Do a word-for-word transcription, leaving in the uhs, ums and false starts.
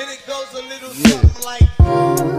And it goes a little something like